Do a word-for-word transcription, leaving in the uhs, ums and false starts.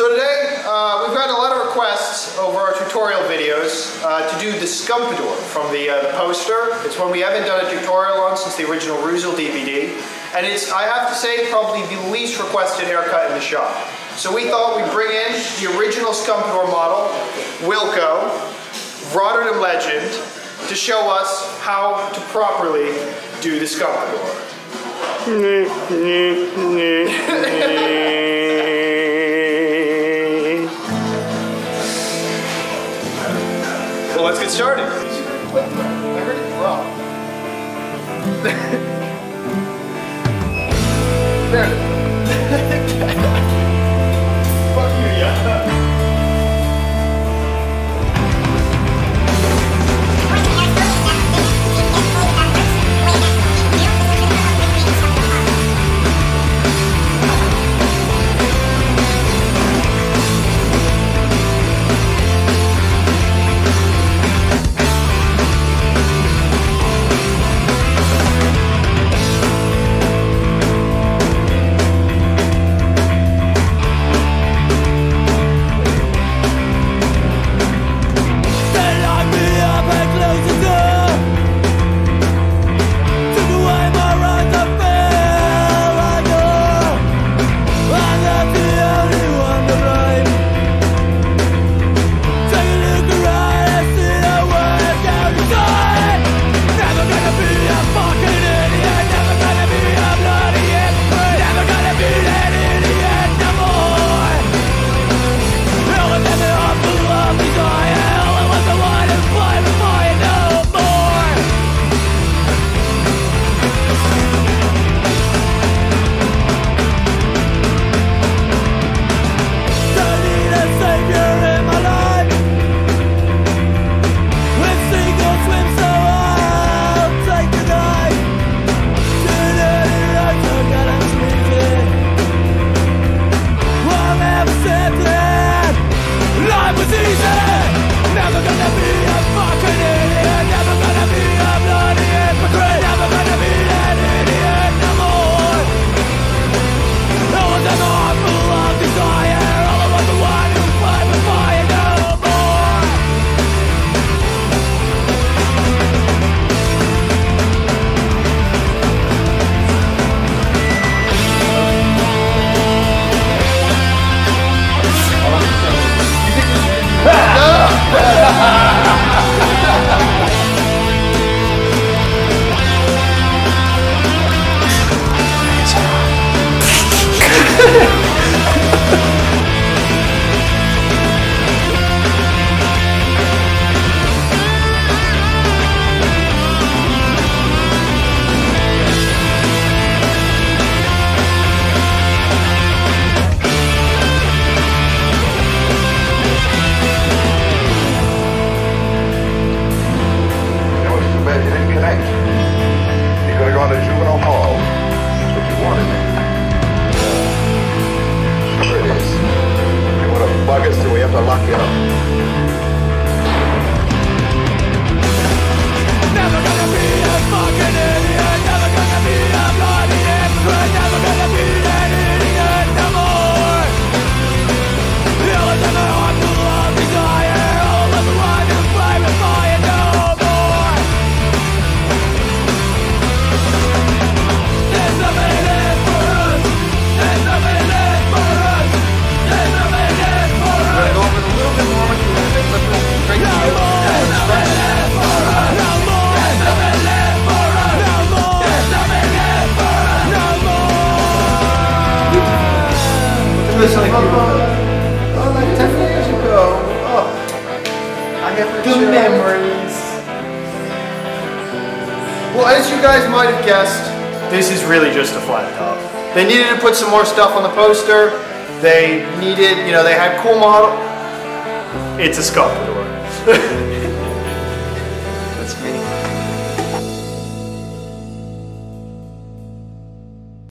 So today, uh, we've gotten a lot of requests over our tutorial videos uh, to do the Scumpadour from the, uh, the poster. It's one we haven't done a tutorial on since the original Reuzel D V D. And it's, I have to say, probably the least requested haircut in the shop. So we thought we'd bring in the original Scumpadour model, Wilco, Rotterdam legend, to show us how to properly do the Scumpadour. Well, let's get started. I heard it wrong. There it is. Fuck you, They needed to put some more stuff on the poster. They needed, you know, they had cool model. It's a Scumpadour.